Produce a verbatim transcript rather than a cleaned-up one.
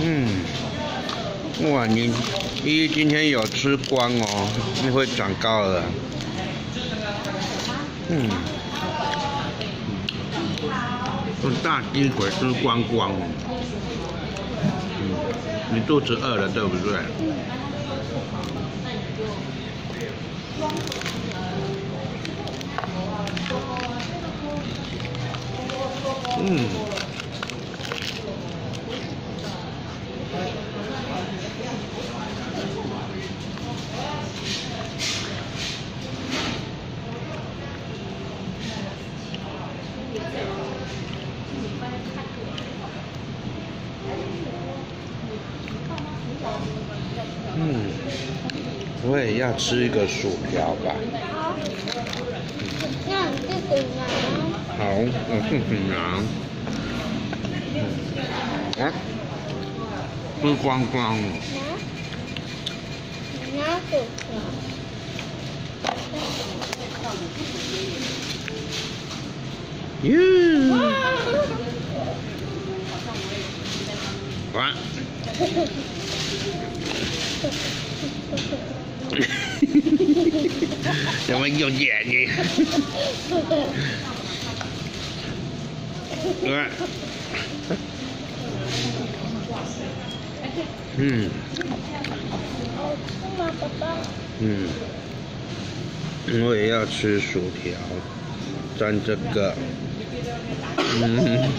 嗯，哇，你一今天有吃光哦，你会长高了。嗯，大金腿吃光光哦。嗯，你肚子饿了对不对？嗯。 嗯，我也要吃一个薯条吧。那你自己拿。好，我自己拿。嗯。啊？吃光光了。拿。拿薯条。哟。啊。怎么有眼睛？对。嗯。嗯。我也要吃薯条，蘸这个。嗯。